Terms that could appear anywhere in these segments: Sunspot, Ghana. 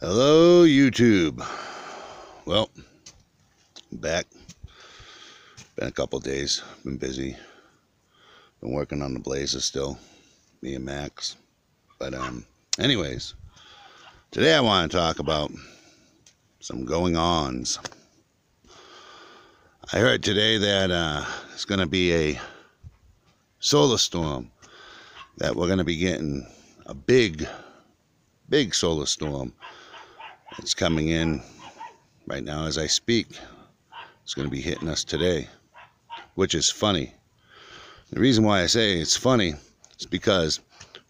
Hello, YouTube. Well, I'm back. Been a couple days. Been busy. Been working on the Blazer still. Me and Max. But, anyways. Today I want to talk about some going-ons. I heard today that it's going to be a solar storm. That we're going to be getting a big solar storm. It's coming in right now as I speak. It's going to be hitting us today, which is funny. The reason why I say it's funny is because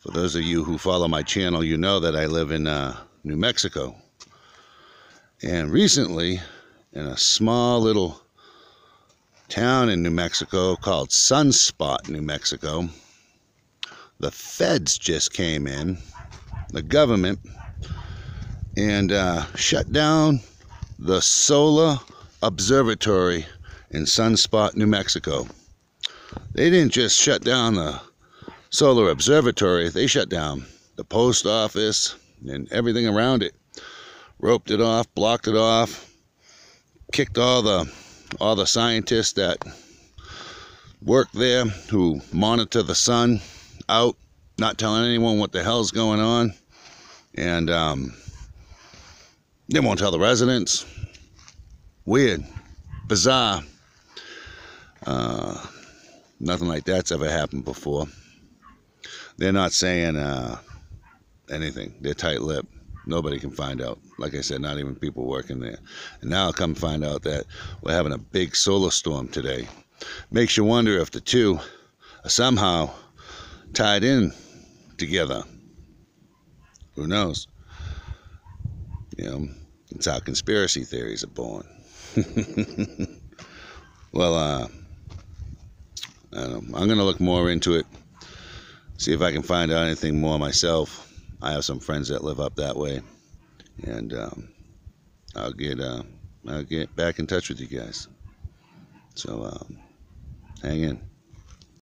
for those of you who follow my channel, you know that I live in New Mexico. And recently, in a small little town in New Mexico called Sunspot, New Mexico, the feds just came in, the government, and shut down the solar observatory in Sunspot, New Mexico. They didn't just shut down the solar observatory, they shut down the post office and everything around it. Roped it off, blocked it off, kicked all the scientists that work there who monitor the sun out, not telling anyone what the hell's going on, and they won't tell the residents. Weird, bizarre. Nothing like that's ever happened before. They're not saying anything. They're tight-lipped. Nobody can find out. Like I said, not even people working there. And now come find out that we're having a big solar storm today. Makes you wonder if the two are somehow tied in together. Who knows? You know, it's how conspiracy theories are born. Well, I don't know. I'm going to look more into it, see if I can find out anything more myself. I have some friends that live up that way, and I'll get back in touch with you guys. So hang in.